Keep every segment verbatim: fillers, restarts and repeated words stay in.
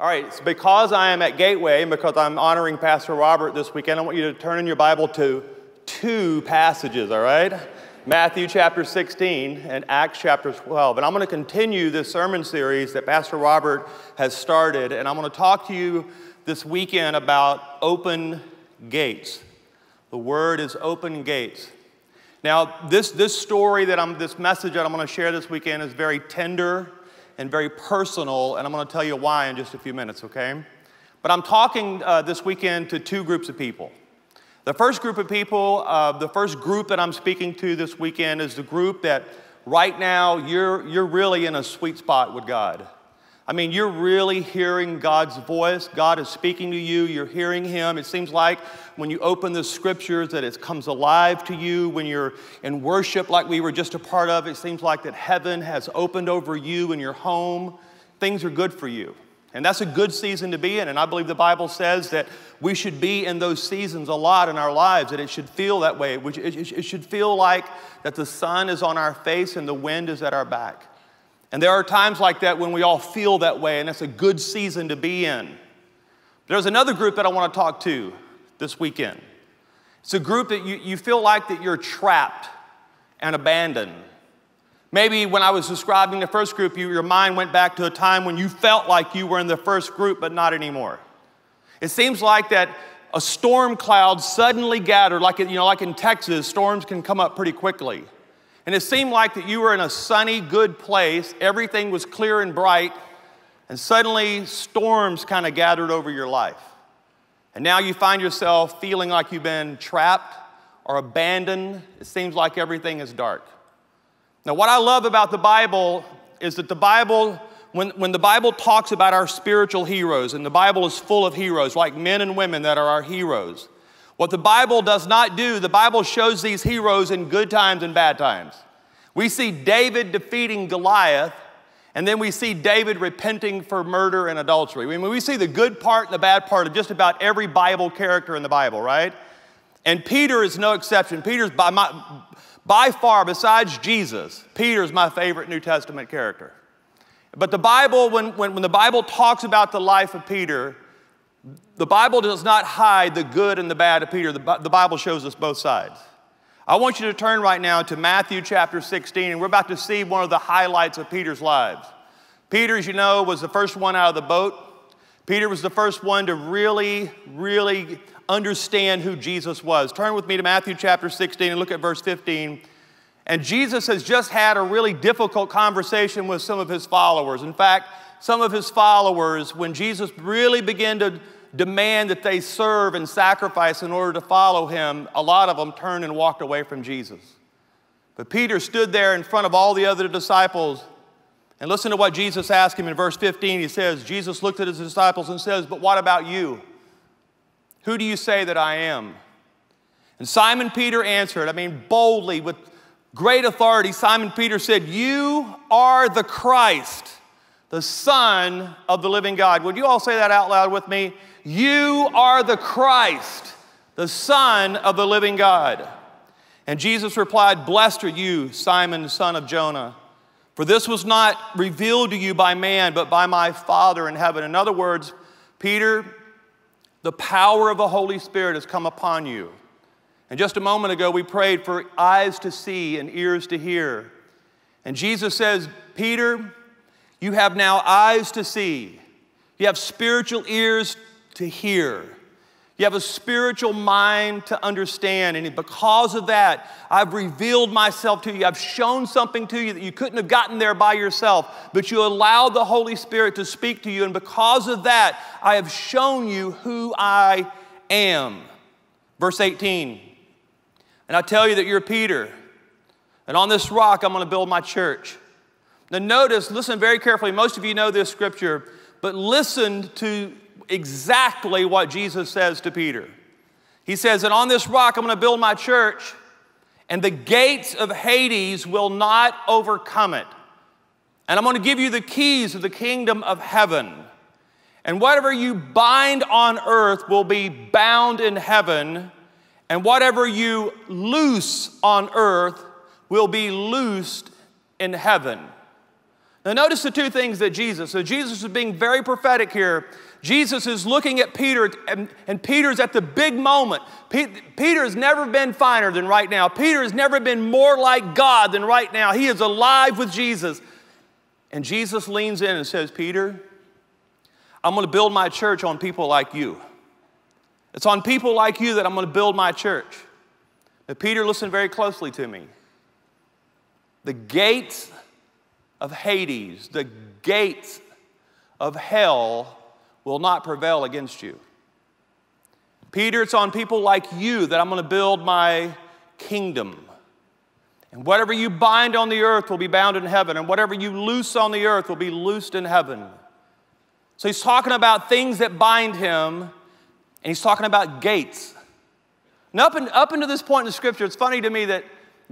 All right, so because I am at Gateway and because I'm honoring Pastor Robert this weekend, I want you to turn in your Bible to two passages, all right? Matthew chapter sixteen and Acts chapter twelve. And I'm going to continue this sermon series that Pastor Robert has started, and I'm going to talk to you this weekend about open gates. The word is open gates. Now, this, this story that I'm, this message that I'm going to share this weekend is very tender and very personal, and I'm going to tell you why in just a few minutes, okay? But I'm talking uh, this weekend to two groups of people. The first group of people, uh, the first group that I'm speaking to this weekend is the group that right now you're, you're really in a sweet spot with God. I mean, you're really hearing God's voice. God is speaking to you. You're hearing Him. It seems like when you open the scriptures that it comes alive to you. When you're in worship like we were just a part of, it seems like that heaven has opened over you and your home. Things are good for you. And that's a good season to be in. And I believe the Bible says that we should be in those seasons a lot in our lives, that it should feel that way. It should feel like that the sun is on our face and the wind is at our back. And there are times like that when we all feel that way, and that's a good season to be in. There's another group that I want to talk to this weekend. It's a group that you, you feel like that you're trapped and abandoned. Maybe when I was describing the first group, you, your mind went back to a time when you felt like you were in the first group, but not anymore. It seems like that a storm cloud suddenly gathered, like, you know, like in Texas, storms can come up pretty quickly. And it seemed like that you were in a sunny, good place. Everything was clear and bright. And suddenly, storms kind of gathered over your life. And now you find yourself feeling like you've been trapped or abandoned. It seems like everything is dark. Now, what I love about the Bible is that the Bible, when, when the Bible talks about our spiritual heroes, and the Bible is full of heroes, like men and women that are our heroes, what the Bible does not do, the Bible shows these heroes in good times and bad times. We see David defeating Goliath, and then we see David repenting for murder and adultery. I mean, we see the good part and the bad part of just about every Bible character in the Bible, right? And Peter is no exception. Peter's by, my, by far, besides Jesus, Peter's my favorite New Testament character. But the Bible, when, when, when the Bible talks about the life of Peter, the Bible does not hide the good and the bad of Peter. The Bible shows us both sides. I want you to turn right now to Matthew chapter sixteen, and we're about to see one of the highlights of Peter's lives. Peter, as you know, was the first one out of the boat. Peter was the first one to really, really understand who Jesus was. Turn with me to Matthew chapter sixteen and look at verse fifteen. And Jesus has just had a really difficult conversation with some of his followers. In fact, some of his followers, when Jesus really began to demand that they serve and sacrifice in order to follow him, a lot of them turned and walked away from Jesus. But Peter stood there in front of all the other disciples, and listen to what Jesus asked him in verse fifteen. He says, Jesus looked at his disciples and says, "But what about you? Who do you say that I am?" And Simon Peter answered, I mean boldly, with great authority, Simon Peter said, "You are the Christ, the Son of the living God." Would you all say that out loud with me? You are the Christ, the Son of the living God. And Jesus replied, "Blessed are you, Simon, son of Jonah, for this was not revealed to you by man, but by my Father in heaven." In other words, Peter, the power of the Holy Spirit has come upon you. And just a moment ago, we prayed for eyes to see and ears to hear. And Jesus says, "Peter, you have now eyes to see. You have spiritual ears to hear. You have a spiritual mind to understand. And because of that, I've revealed myself to you. I've shown something to you that you couldn't have gotten there by yourself, but you allowed the Holy Spirit to speak to you. And because of that, I have shown you who I am." Verse eighteen, "And I tell you that you're Peter, and on this rock I'm going to build my church." Now notice, listen very carefully. Most of you know this scripture, but listen to exactly what Jesus says to Peter. He says, "And on this rock I'm going to build my church, and the gates of Hades will not overcome it. And I'm going to give you the keys of the kingdom of heaven. And whatever you bind on earth will be bound in heaven, and whatever you loose on earth will be loosed in heaven." Now notice the two things that Jesus, so Jesus is being very prophetic here. Jesus is looking at Peter, and, and Peter's at the big moment. Pe- Peter's never been finer than right now. Peter's never been more like God than right now. He is alive with Jesus. And Jesus leans in and says, Peter, I'm going to build my church on people like you. It's on people like you that I'm going to build my church. Now, Peter, listen very closely to me. The gates of Hades, the gates of hell will not prevail against you. Peter, it's on people like you that I'm going to build my kingdom. And whatever you bind on the earth will be bound in heaven, and whatever you loose on the earth will be loosed in heaven. So he's talking about things that bind him, and he's talking about gates. Now, up, in, up until this point in the Scripture, it's funny to me that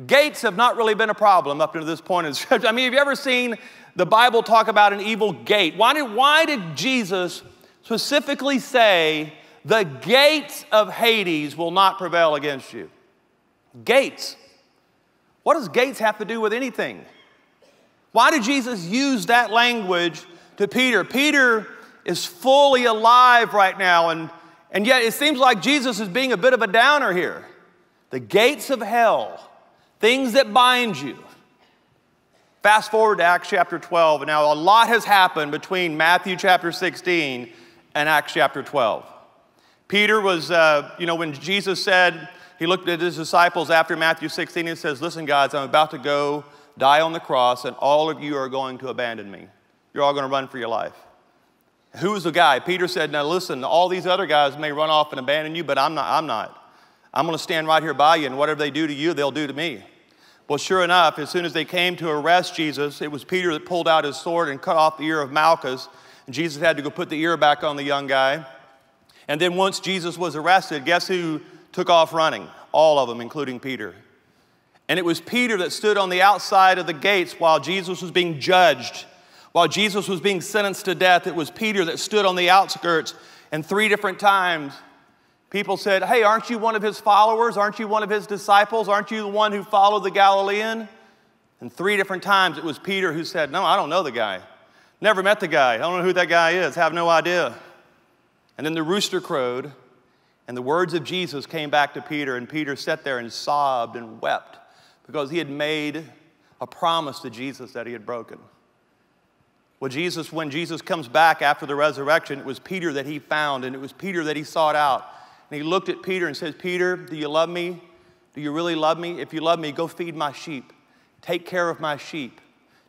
gates have not really been a problem up to this point in Scripture. I mean, have you ever seen the Bible talk about an evil gate? Why did, why did Jesus specifically say, the gates of Hades will not prevail against you? Gates. What does gates have to do with anything? Why did Jesus use that language to Peter? Peter is fully alive right now, and, and yet it seems like Jesus is being a bit of a downer here. The gates of hell. Things that bind you. Fast forward to Acts chapter twelve. Now, a lot has happened between Matthew chapter sixteen and Acts chapter twelve. Peter was, uh, you know, when Jesus said, he looked at his disciples after Matthew sixteen and says, listen, guys, I'm about to go die on the cross, and all of you are going to abandon me. You're all going to run for your life. Who was the guy? Peter said, now, listen, all these other guys may run off and abandon you, but I'm not. I'm not. I'm going to stand right here by you, and whatever they do to you, they'll do to me. Well, sure enough, as soon as they came to arrest Jesus, it was Peter that pulled out his sword and cut off the ear of Malchus. And Jesus had to go put the ear back on the young guy. And then once Jesus was arrested, guess who took off running? All of them, including Peter. And it was Peter that stood on the outside of the gates while Jesus was being judged. While Jesus was being sentenced to death, it was Peter that stood on the outskirts. And three different times, people said, hey, aren't you one of his followers? Aren't you one of his disciples? Aren't you the one who followed the Galilean? And three different times it was Peter who said, no, I don't know the guy. Never met the guy. I don't know who that guy is. Have no idea. And then the rooster crowed, and the words of Jesus came back to Peter, and Peter sat there and sobbed and wept because he had made a promise to Jesus that he had broken. Well, Jesus, when Jesus comes back after the resurrection, it was Peter that he found, and it was Peter that he sought out. And he looked at Peter and says, Peter, do you love me? Do you really love me? If you love me, go feed my sheep. Take care of my sheep.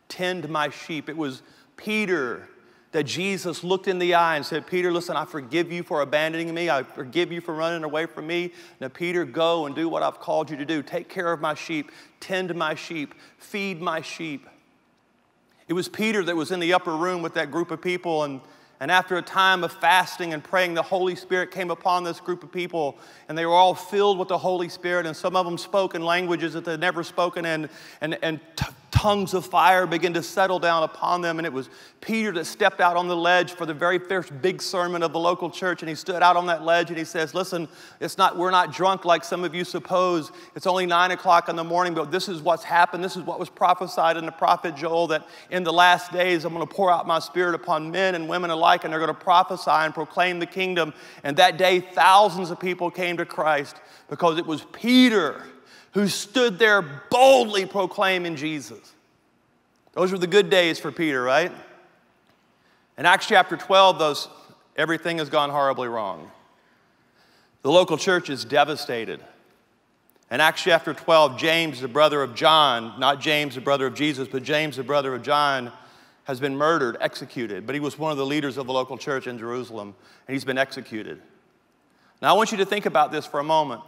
Tend my sheep. It was Peter that Jesus looked in the eye and said, Peter, listen, I forgive you for abandoning me. I forgive you for running away from me. Now, Peter, go and do what I've called you to do. Take care of my sheep. Tend my sheep. Feed my sheep. It was Peter that was in the upper room with that group of people, and And after a time of fasting and praying, the Holy Spirit came upon this group of people, and they were all filled with the Holy Spirit, and some of them spoke in languages that they'd never spoken in, and, and t- tongues of fire began to settle down upon them. And it was Peter that stepped out on the ledge for the very first big sermon of the local church, and he stood out on that ledge and he says, listen, it's not, we're not drunk like some of you suppose. It's only nine o'clock in the morning, but this is what's happened. This is what was prophesied in the prophet Joel, that in the last days I'm going to pour out my spirit upon men and women alike, and they're going to prophesy and proclaim the kingdom. And that day, thousands of people came to Christ because it was Peter who stood there boldly proclaiming Jesus. Those were the good days for Peter, right? In Acts chapter twelve, those, everything has gone horribly wrong. The local church is devastated. In Acts chapter twelve, James, the brother of John, not James, the brother of Jesus, but James, the brother of John, has been murdered, executed, but he was one of the leaders of the local church in Jerusalem, and he's been executed. Now, I want you to think about this for a moment.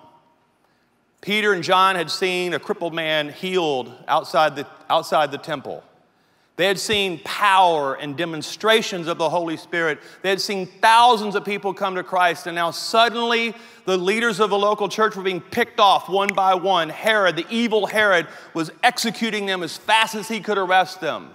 Peter and John had seen a crippled man healed outside the, outside the temple. They had seen power and demonstrations of the Holy Spirit. They had seen thousands of people come to Christ, and now suddenly the leaders of the local church were being picked off one by one. Herod, the evil Herod, was executing them as fast as he could arrest them.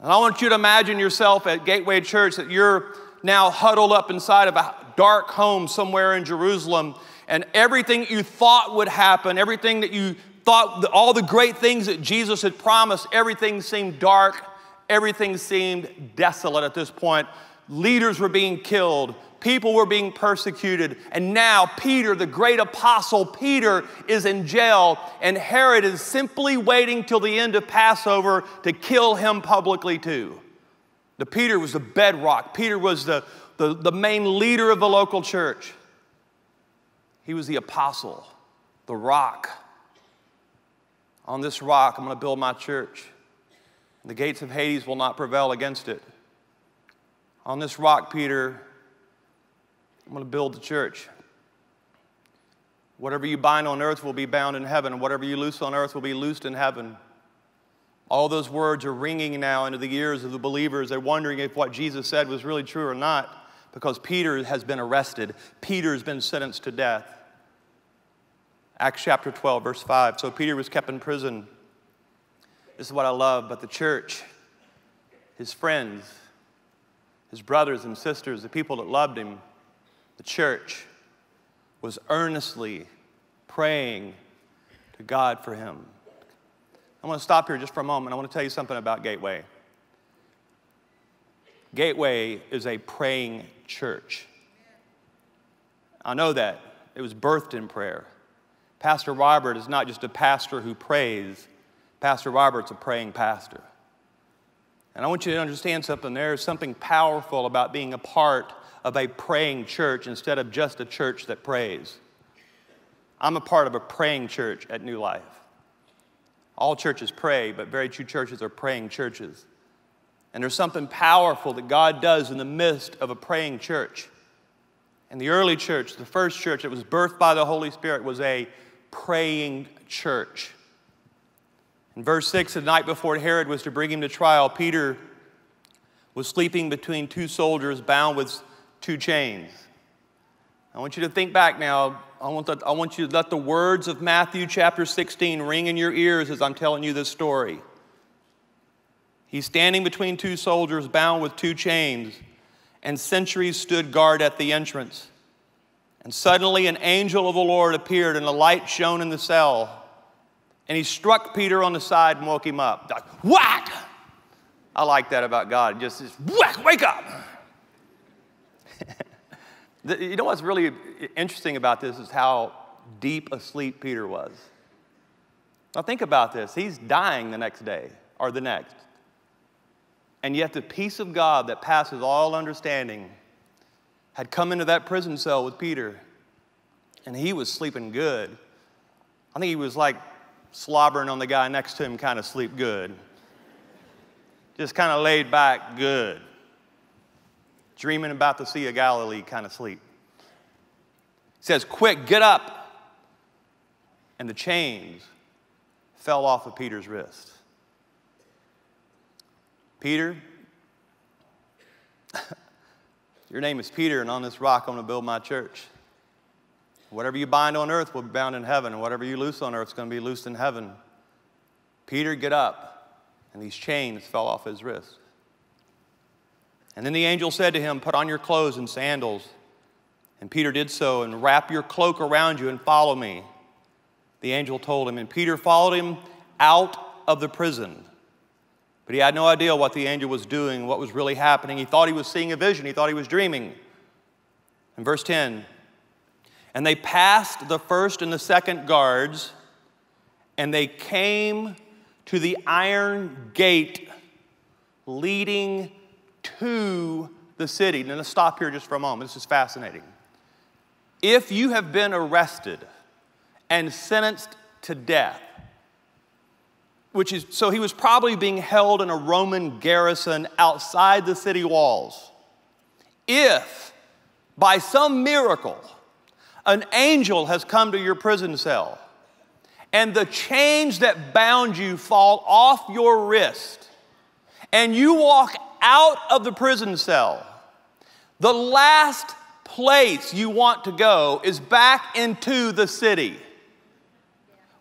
And I want you to imagine yourself at Gateway Church that you're now huddled up inside of a dark home somewhere in Jerusalem, and everything you thought would happen, everything that you thought, all the great things that Jesus had promised, everything seemed dark Everything seemed desolate at this point. Leaders were being killed. People were being persecuted. And now Peter, the great apostle Peter, is in jail. And Herod is simply waiting till the end of Passover to kill him publicly too. The Peter was the bedrock. Peter was the, the, the main leader of the local church. He was the apostle, the rock. On this rock, I'm going to build my church. The gates of Hades will not prevail against it. On this rock, Peter, I'm going to build the church. Whatever you bind on earth will be bound in heaven, and whatever you loose on earth will be loosed in heaven. All those words are ringing now into the ears of the believers. They're wondering if what Jesus said was really true or not, because Peter has been arrested. Peter has been sentenced to death. Acts chapter twelve, verse five. So Peter was kept in prison. This is what I love, but the church, his friends, his brothers and sisters, the people that loved him, the church was earnestly praying to God for him. I want to stop here just for a moment. I want to tell you something about Gateway. Gateway is a praying church. I know that. It was birthed in prayer. Pastor Robert is not just a pastor who prays. Pastor Robert's a praying pastor. And I want you to understand something. There is something powerful about being a part of a praying church instead of just a church that prays. I'm a part of a praying church at New Life. All churches pray, but very few churches are praying churches. And there's something powerful that God does in the midst of a praying church. And the early church, the first church that was birthed by the Holy Spirit, was a praying church. In verse six, the night before Herod was to bring him to trial, Peter was sleeping between two soldiers bound with two chains. I want you to think back now. I want, the, I want you to let the words of Matthew chapter sixteen ring in your ears as I'm telling you this story. He's standing between two soldiers bound with two chains, and sentries stood guard at the entrance. And suddenly an angel of the Lord appeared, and a light shone in the cell. And he struck Peter on the side and woke him up. Like, whack! I like that about God. Just, just whack, wake up! You know what's really interesting about this is how deep asleep Peter was. Now think about this. He's dying the next day, or the next. And yet the peace of God that passes all understanding had come into that prison cell with Peter. And he was sleeping good. I think he was like slobbering on the guy next to him, kind of sleep good. Just kind of laid back good. Dreaming about the Sea of Galilee kind of sleep. He says, quick, get up. And the chains fell off of Peter's wrist. Peter, your name is Peter, and on this rock I'm going to build my church. Whatever you bind on earth will be bound in heaven, and whatever you loose on earth is going to be loosed in heaven. Peter, get up, and these chains fell off his wrist. And then the angel said to him, put on your clothes and sandals. And Peter did so, and wrap your cloak around you and follow me, the angel told him. And Peter followed him out of the prison. But he had no idea what the angel was doing, what was really happening. He thought he was seeing a vision. He thought he was dreaming. In verse ten, and they passed the first and the second guards, and they came to the iron gate leading to the city. Now, let's stop here just for a moment. This is fascinating. If you have been arrested and sentenced to death, which is, so he was probably being held in a Roman garrison outside the city walls. If, by some miracle, an angel has come to your prison cell, and the chains that bound you fall off your wrist, and you walk out of the prison cell, the last place you want to go is back into the city.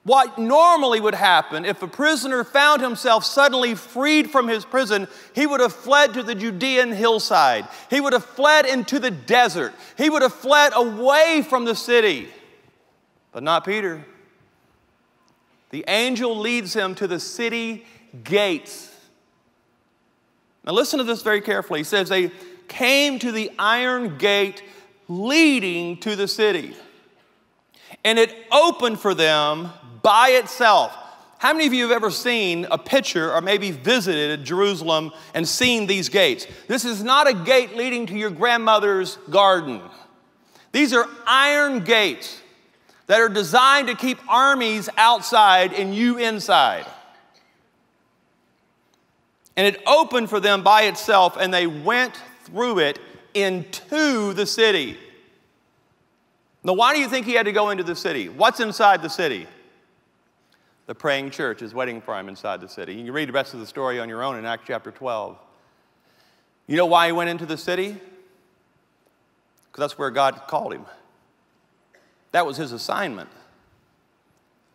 What normally would happen if a prisoner found himself suddenly freed from his prison, he would have fled to the Judean hillside. He would have fled into the desert. He would have fled away from the city. But not Peter. The angel leads him to the city gates. Now listen to this very carefully. He says they came to the iron gate leading to the city, and it opened for them by itself. How many of you have ever seen a picture or maybe visited Jerusalem and seen these gates? This is not a gate leading to your grandmother's garden. These are iron gates that are designed to keep armies outside and you inside. And it opened for them by itself, and they went through it into the city. Now, why do you think he had to go into the city? What's inside the city? The praying church is waiting for him inside the city. You can read the rest of the story on your own in Acts chapter twelve. You know why he went into the city? Because that's where God called him. That was his assignment.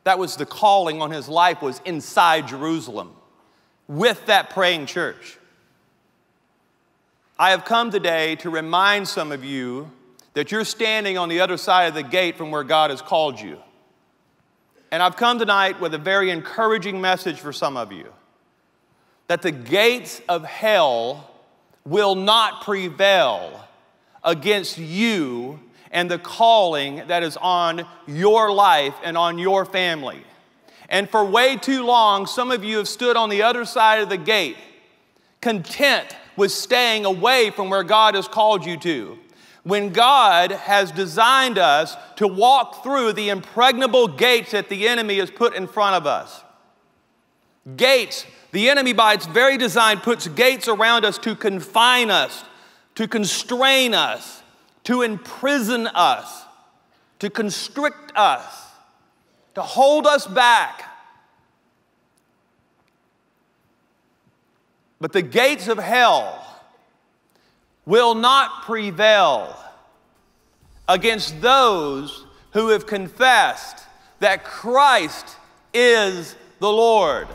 That was the calling on his life, was inside Jerusalem with that praying church. I have come today to remind some of you that you're standing on the other side of the gate from where God has called you. And I've come tonight with a very encouraging message for some of you, that the gates of hell will not prevail against you and the calling that is on your life and on your family. And for way too long, some of you have stood on the other side of the gate, content with staying away from where God has called you to, when God has designed us to walk through the impregnable gates that the enemy has put in front of us. Gates, the enemy by its very design puts gates around us to confine us, to constrain us, to imprison us, to constrict us, to hold us back. But the gates of hell will not prevail against those who have confessed that Christ is the Lord.